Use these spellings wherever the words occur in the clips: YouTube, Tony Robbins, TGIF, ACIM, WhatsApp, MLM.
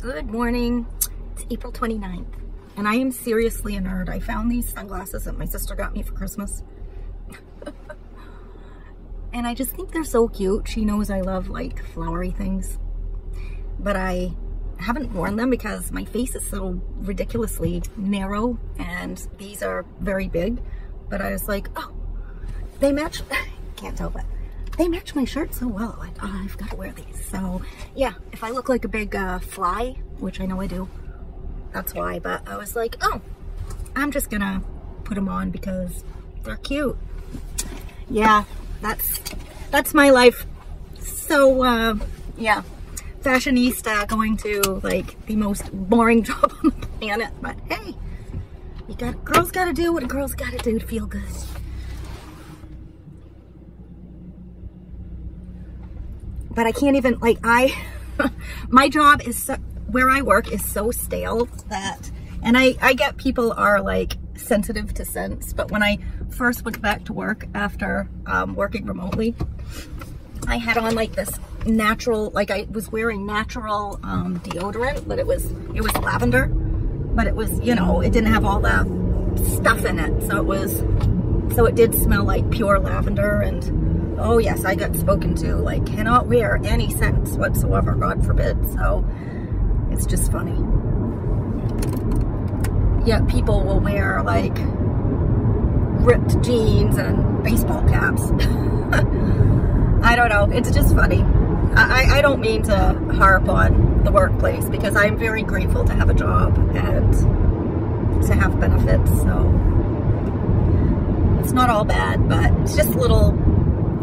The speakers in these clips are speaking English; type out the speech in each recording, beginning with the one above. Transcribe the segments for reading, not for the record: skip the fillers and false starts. Good morning. It's April 29th, and I am seriously a nerd. I found these sunglasses that my sister got me for Christmas. And I just think they're so cute. She knows I love like flowery things, but I haven't worn them because my face is so ridiculously narrow, and these are very big, but I was like, oh, they match. Can't tell, but they match my shirt so well. Like, oh, I've got to wear these. So yeah, if I look like a big fly, which I know I do, that's why. But I was like, oh, I'm just gonna put them on because they're cute. Yeah, that's my life. So yeah, fashionista going to like the most boring job on the planet. But hey, girls gotta do what a girl's gotta do to feel good. But I can't even, like, my job is, so, where I work is so stale that, and I get people are like sensitive to scents, but when I first went back to work after working remotely, I had on like this natural, like I was wearing natural deodorant, but it was lavender, but it was, you know, it didn't have all that stuff in it. So it did smell like pure lavender. And oh yes, I got spoken to, like, cannot wear any scents whatsoever, God forbid. So it's just funny. Yeah, people will wear like ripped jeans and baseball caps. I don't know, it's just funny. I don't mean to harp on the workplace because I'm very grateful to have a job and to have benefits, so it's not all bad, but it's just little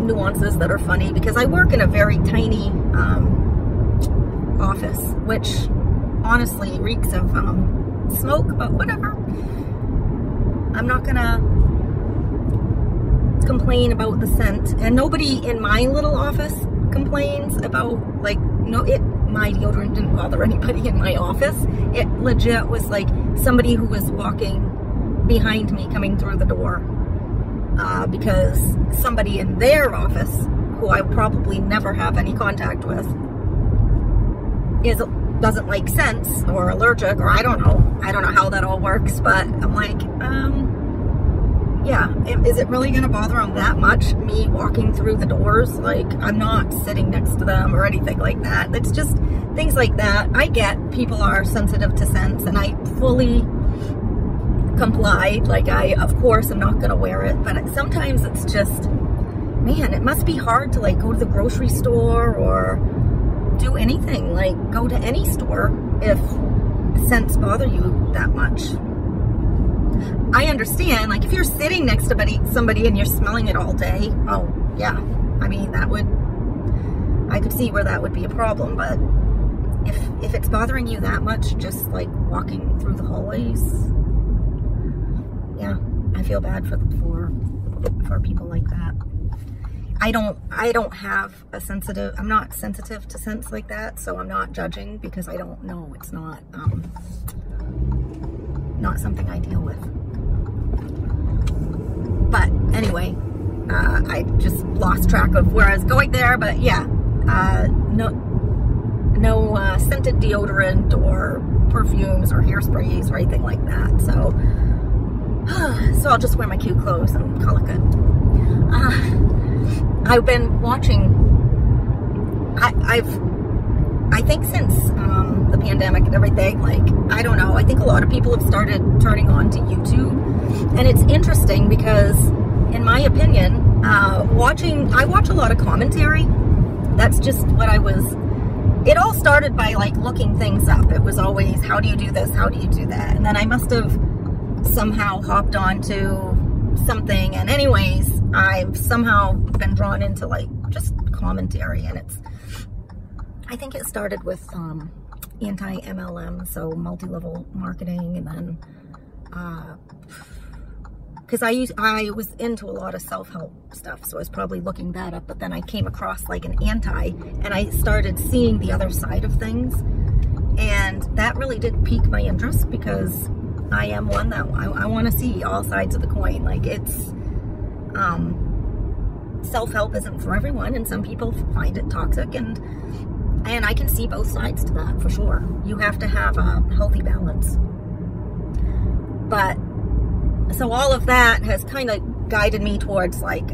nuances that are funny because I work in a very tiny office, which honestly reeks of smoke, but whatever. I'm not gonna complain about the scent, and nobody in my little office complains about, like, no, my deodorant didn't bother anybody in my office. It legit was like somebody who was walking behind me coming through the door. Because somebody in their office, who I probably never have any contact with, doesn't like scents or allergic, or I don't know. I don't know how that all works, but I'm like, yeah, is it really going to bother them that much, me walking through the doors? Like, I'm not sitting next to them or anything like that. It's just things like that. I get people are sensitive to scents, and I fully complied. Like, I, of course, I'm not going to wear it, but sometimes it's just, man, it must be hard to like go to the grocery store or do anything, like go to any store if scents bother you that much. I understand, like, if you're sitting next to somebody and you're smelling it all day, oh yeah, I mean, I could see where that would be a problem, but if it's bothering you that much, just like walking through the hallways, yeah, I feel bad for people like that. I don't have a sensitive, I'm not sensitive to scents like that, so I'm not judging because I don't know. It's not not something I deal with. But anyway, I just lost track of where I was going there. But yeah, no scented deodorant or perfumes or hairsprays or anything like that. So. So I'll just wear my cute clothes and call it good. I've been watching, I think since the pandemic and everything, like, I don't know, I think a lot of people have started turning on to YouTube, and it's interesting because, in my opinion, I watch a lot of commentary. That's just what it all started by, like, looking things up. It was always, how do you do this, how do you do that, and then I must have somehow hopped onto something, and anyways, I've somehow been drawn into, like, just commentary, and I think it started with anti-MLM, so multi-level marketing, and then because I was into a lot of self-help stuff, so I was probably looking that up, but then I came across like an anti, and I started seeing the other side of things, and that really did pique my interest, because I am one that I want to see all sides of the coin. Like, it's self-help isn't for everyone, and some people find it toxic, and I can see both sides to that for sure. You have to have a healthy balance. But so all of that has kind of guided me towards like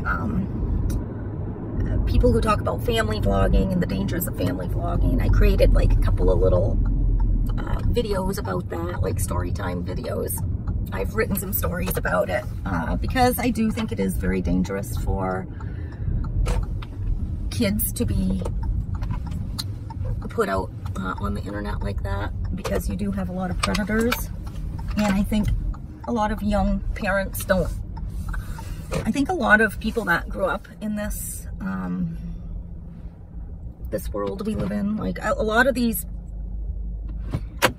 people who talk about family vlogging and the dangers of family vlogging. I created like a couple of little videos about that, like story time videos. I've written some stories about it because I do think it is very dangerous for kids to be put out on the internet like that, because you do have a lot of predators. And I think a lot of young parents don't. I think a lot of people that grew up in this this world we live in, like a lot of these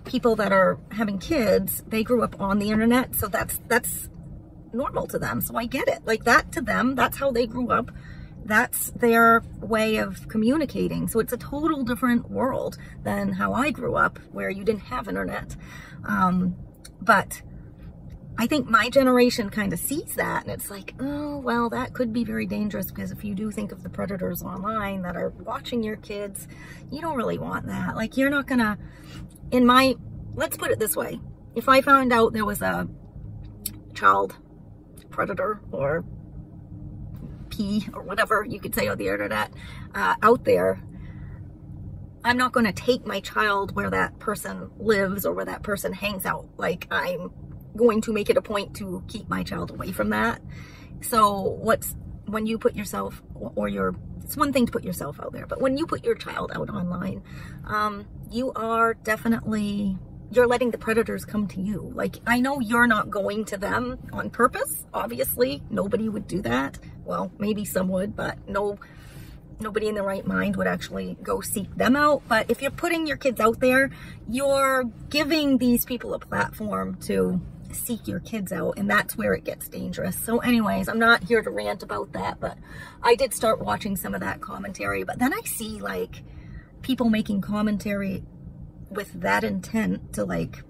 people that are having kids, they grew up on the internet, so that's normal to them. So I get it. Like, that to them, that's how they grew up. That's their way of communicating. So it's a total different world than how I grew up, where you didn't have internet. But I think my generation kind of sees that, and it's like, oh, well, that could be very dangerous, because if you do think of the predators online that are watching your kids, you don't really want that. Like, you're not gonna, let's put it this way. If I found out there was a child predator or P or whatever you could say on the internet out there, I'm not going to take my child where that person lives or where that person hangs out. Like, I'm going to make it a point to keep my child away from that. So when you put yourself, it's one thing to put yourself out there, but when you put your child out online, you are definitely, you're letting the predators come to you. Like, I know you're not going to them on purpose. Obviously, nobody would do that. Well, maybe some would, but nobody in their right mind would actually go seek them out. But if you're putting your kids out there, you're giving these people a platform to seek your kids out, and that's where it gets dangerous. So anyways, I'm not here to rant about that, but I did start watching some of that commentary. But then I see like people making commentary with that intent to like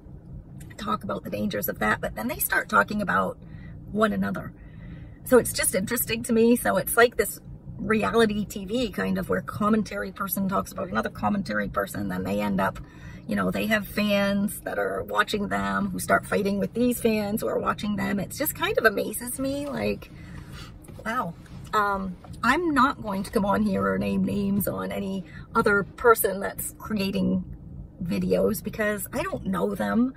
talk about the dangers of that, but then they start talking about one another. So it's just interesting to me. So it's like this reality TV kind of, where commentary person talks about another commentary person, then they end up, you know, they have fans that are watching them who start fighting with these fans who are watching them. It's just kind of amazes me, like, wow. I'm not going to come on here or name names on any other person that's creating videos, because I don't know them.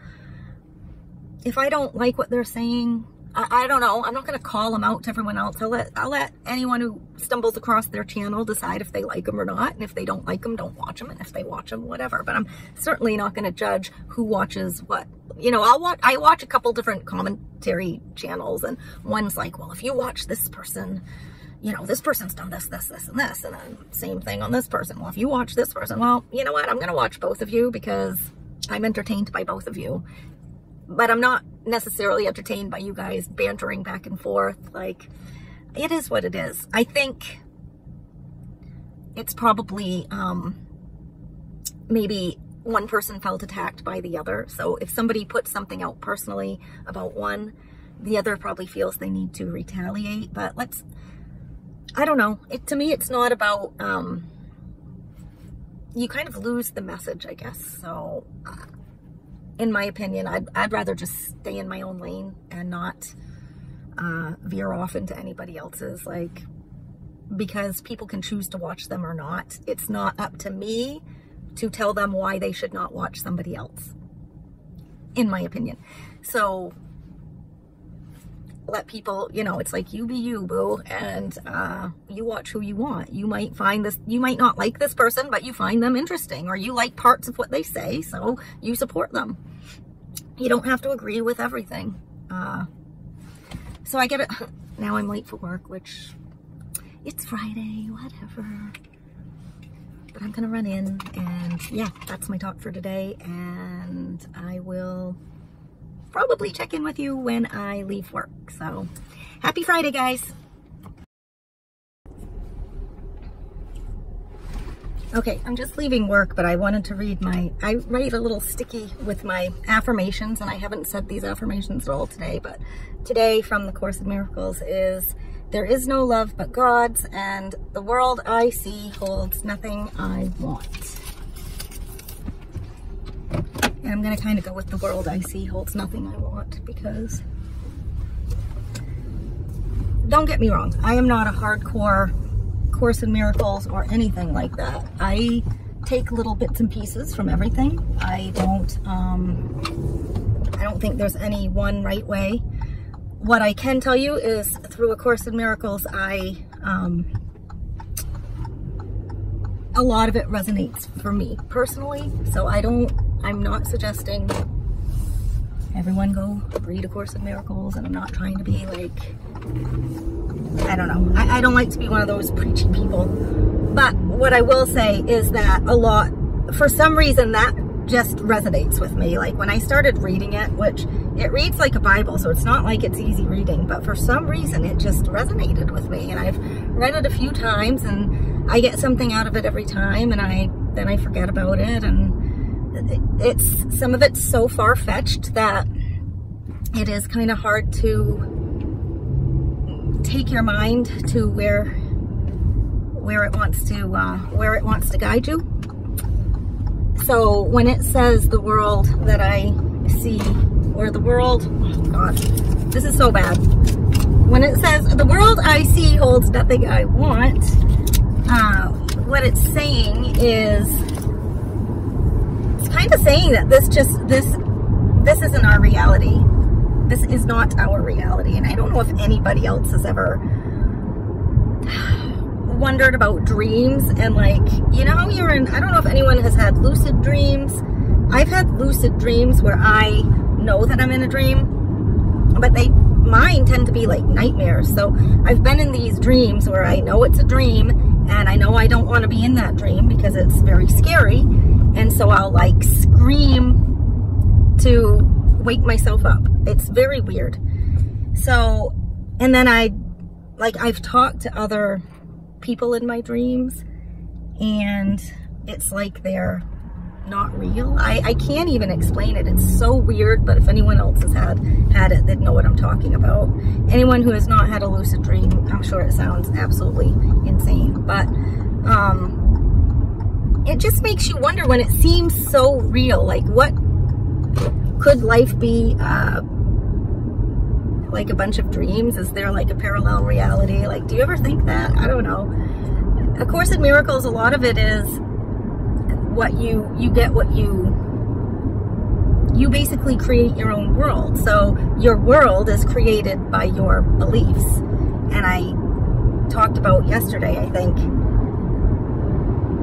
If I don't like what they're saying, I don't know, I'm not going to call them out to everyone else. I'll let anyone who stumbles across their channel decide if they like them or not, and if they don't like them, don't watch them, and if they watch them, whatever. But I'm certainly not going to judge who watches what. You know, I watch a couple different commentary channels, and one's like, well, if you watch this person, you know, this person's done this, this, this, and this, and then same thing on this person. Well, if you watch this person, well, you know what? I'm going to watch both of you because I'm entertained by both of you. But I'm not necessarily entertained by you guys bantering back and forth. Like, it is what it is. I think it's probably maybe one person felt attacked by the other. So if somebody puts something out personally about one, the other probably feels they need to retaliate. But I don't know. To me, it's not about, you kind of lose the message, I guess. So, in my opinion, I'd rather just stay in my own lane and not veer off into anybody else's, like, because people can choose to watch them or not. It's not up to me to tell them why they should not watch somebody else, in my opinion. So, let people, you know, it's like, you be you, boo, and you watch who you want. You might find this, you might not like this person, but you find them interesting, or you like parts of what they say, so you support them. You don't have to agree with everything. So I get it. Now I'm late for work, which, it's Friday, whatever. But I'm gonna run in, and yeah, that's my talk for today, and I will probably check in with you when I leave work. So happy Friday, guys. Okay, I'm just leaving work, but I wanted to read I write a little sticky with my affirmations, and I haven't said these affirmations at all today, but today from the Course in Miracles is, there is no love but God's, and the world I see holds nothing I want. And I'm gonna kind of go with the world I see holds nothing I want, because don't get me wrong, I am not a hardcore Course in Miracles or anything like that. I take little bits and pieces from everything. I don't think there's any one right way. What I can tell you is, through A Course in Miracles, a lot of it resonates for me personally. So I'm not suggesting everyone go read A Course in Miracles, and I'm not trying to be like, I don't know. I don't like to be one of those preachy people. But what I will say is that a lot, for some reason, that just resonates with me. Like when I started reading it, which it reads like a Bible, so it's not like it's easy reading, but for some reason it just resonated with me. And I've read it a few times, and I get something out of it every time, and then I forget about it. And it's, some of it's so far-fetched that it is kind of hard to take your mind to where it wants to guide you. So when it says the world that I see, or the world, oh God, this is so bad. When it says the world I see holds nothing I want, what it's saying is, it's kind of saying that this isn't our reality. This is not our reality. And I don't know if anybody else has ever wondered about dreams, and like, you know, I don't know if anyone has had lucid dreams. I've had lucid dreams where I know that I'm in a dream, but mine tend to be like nightmares. So I've been in these dreams where I know it's a dream, and I know I don't want to be in that dream because it's very scary. And so I'll like scream to wake myself up. It's very weird. So, and then I've talked to other people in my dreams, and it's like they're not real. I can't even explain it. It's so weird, but if anyone else has had it, they'd know what I'm talking about. Anyone who has not had a lucid dream, I'm sure it sounds absolutely insane, but it just makes you wonder when it seems so real, like what could life be like a bunch of dreams? Is there like a parallel reality? Like, do you ever think that? I don't know. A Course in Miracles, a lot of it is what you get, what you basically create your own world. So your world is created by your beliefs. And I talked about yesterday, I think,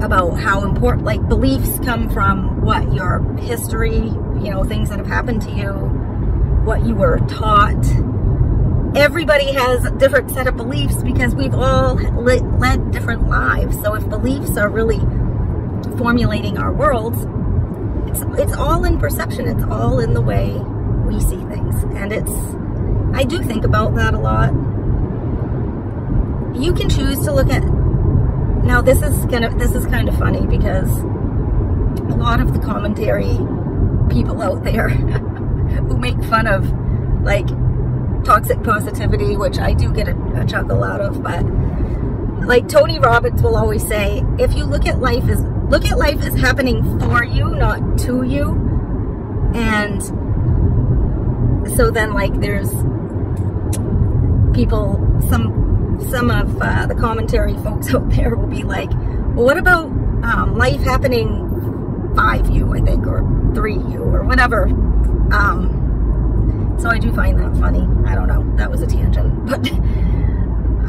about how important, like, beliefs come from what your history, you know, things that have happened to you, what you were taught. Everybody has a different set of beliefs because we've all led different lives. So if beliefs are really formulating our worlds, it's all in perception. It's all in the way we see things. And I do think about that a lot. You can choose to look at, now this is kind of funny, because a lot of the commentary people out there who make fun of like toxic positivity, which I do get a chuckle out of, but like Tony Robbins will always say, if you look at life as happening for you, not to you. And so then like there's people, some of the commentary folks out there will be like, well, what about life happening 5U, I think, or 3U, or whatever. So I do find that funny. I don't know. That was a tangent. But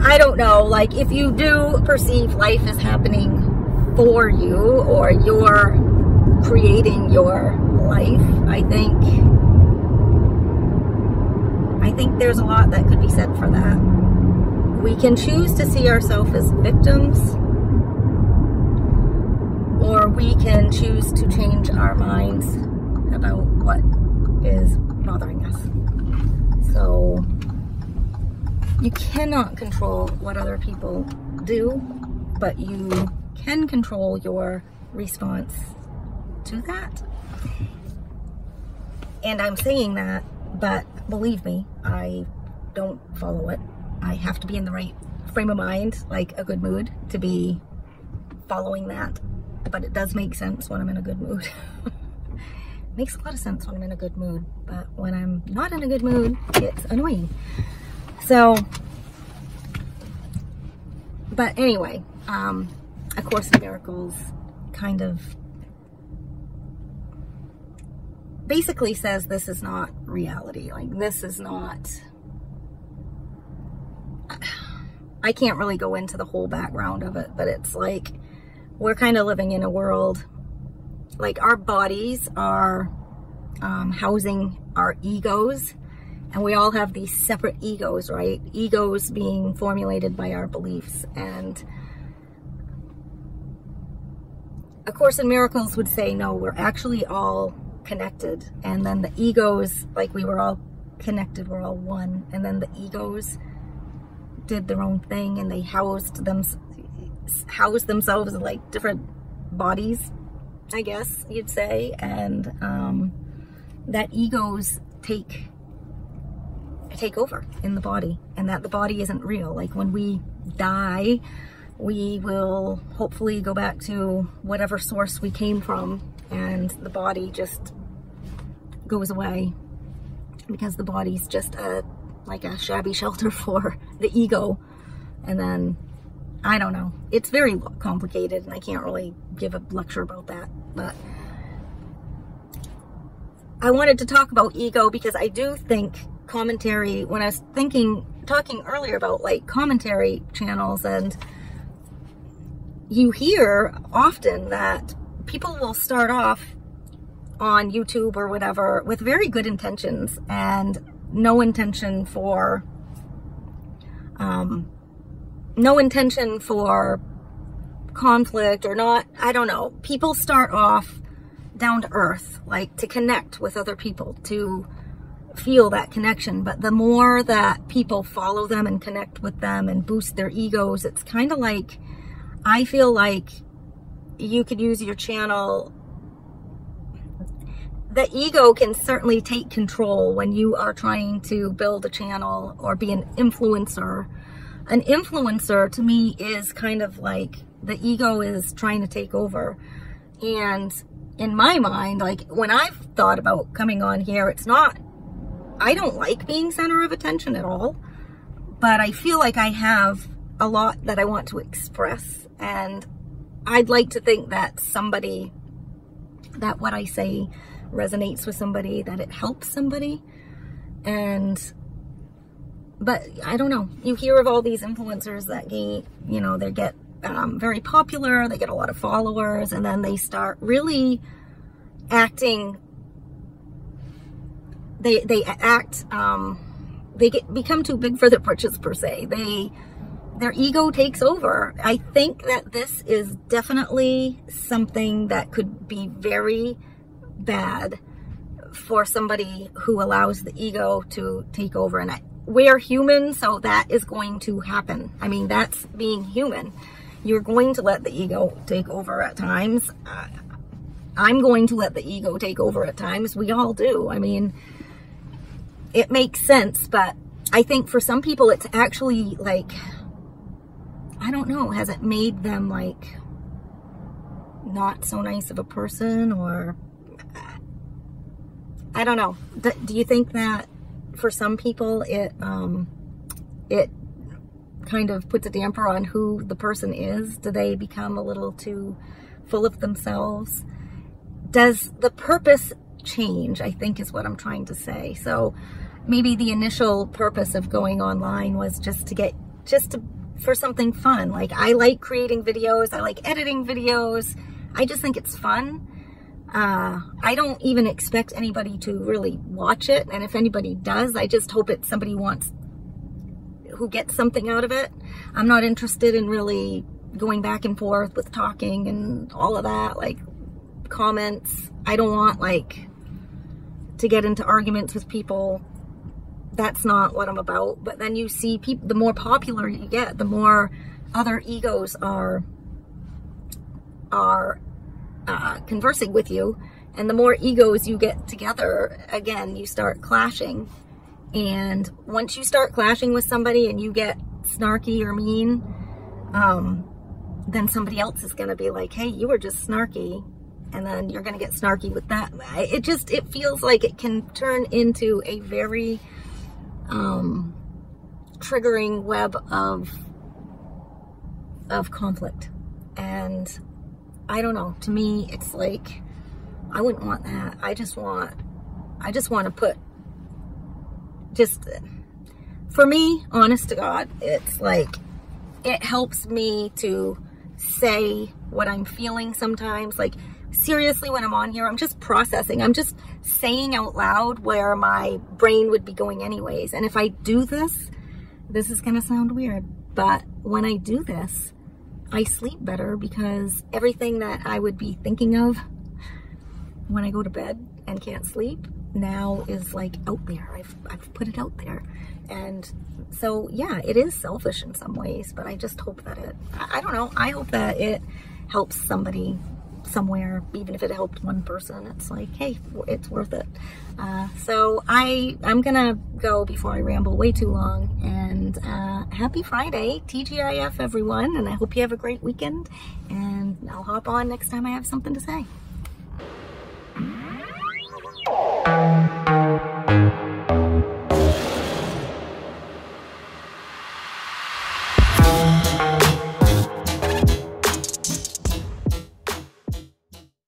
I don't know. Like, if you do perceive life as happening for you, or you're creating your life, I think there's a lot that could be said for that. We can choose to see ourselves as victims, or we can choose to change our minds about what is bothering us. So you cannot control what other people do, but you can control your response to that. And I'm saying that, but believe me, I don't follow it. I have to be in the right frame of mind, like a good mood, to be following that. But it does make sense when I'm in a good mood. It makes a lot of sense when I'm in a good mood, but when I'm not in a good mood, it's annoying. So, but anyway, A Course in Miracles kind of basically says this is not reality. Like, this is not... I can't really go into the whole background of it, but it's like we're kind of living in a world, like our bodies are housing our egos, and we all have these separate egos, right? Egos being formulated by our beliefs. And A Course in Miracles would say, no, we're actually all connected. And then the egos, like, we were all connected, we're all one. And then the egos did their own thing, and they housed themselves in, like, different bodies, I guess you'd say. And that egos take over in the body, and that the body isn't real. Like, when we die, we will hopefully go back to whatever source we came from, and the body just goes away, because the body's just like a shabby shelter for the ego. And then, I don't know, it's very complicated, and I can't really give a lecture about that, but I wanted to talk about ego because I do think commentary, when I was talking earlier about, like, commentary channels, and you hear often that people will start off on YouTube or whatever with very good intentions and no intention for conflict, or not, I don't know. People start off down to earth, like, to connect with other people, to feel that connection. But the more that people follow them and connect with them and boost their egos, it's kind of like, I feel like you could use your channel. The ego can certainly take control when you are trying to build a channel or be an influencer. An influencer, to me, is kind of like the ego is trying to take over. And in my mind, like, when I've thought about coming on here, it's not, I don't like being center of attention at all, but I feel like I have a lot that I want to express, and I'd like to think that somebody, that what I say resonates with somebody, that it helps somebody. And but I don't know, you hear of all these influencers that get, you know, they get very popular, they get a lot of followers, and then they start really acting, they become too big for their britches, per se. Their ego takes over. I think that this is definitely something that could be very bad for somebody who allows the ego to take over. And we're human, so that is going to happen. I mean, that's being human. You're going to let the ego take over at times. I'm going to let the ego take over at times. We all do. I mean, it makes sense, but I think for some people it's actually, like, I don't know, has it made them, like, not so nice of a person? Or I don't know. Do you think that for some people it kind of puts a damper on who the person is? Do they become a little too full of themselves? Does the purpose change, I think, is what I'm trying to say. So maybe the initial purpose of going online was just for something fun. Like, I like creating videos, I like editing videos, I just think it's fun. I don't even expect anybody to really watch it, and if anybody does, I just hope it's somebody who gets something out of it. I'm not interested in really going back and forth with talking and all of that, like, comments. I don't want, like, to get into arguments with people. That's not what I'm about. But then you see people, the more popular you get, the more other egos are conversing with you. And the more egos you get together, again, you start clashing. And once you start clashing with somebody and you get snarky or mean, then somebody else is going to be like, hey, you were just snarky. And then you're going to get snarky with that. It feels like it can turn into a very triggering web of conflict. And I don't know, to me, it's like, I wouldn't want that. I just want to put, just for me, honest to God, it's like, it helps me to say what I'm feeling sometimes. Like, seriously, when I'm on here, I'm just processing. I'm just saying out loud where my brain would be going anyways. And if I do this, this is going to sound weird, but when I do this, I sleep better because everything that I would be thinking of when I go to bed and can't sleep now is like out there. I've put it out there. And so, yeah, it is selfish in some ways, but I just hope that it, I don't know, I hope that it helps somebody somewhere. Even if it helped one person, it's like, hey, it's worth it. So I'm gonna go before I ramble way too long, and happy Friday, TGIF everyone, and I hope you have a great weekend, and I'll hop on next time I have something to say.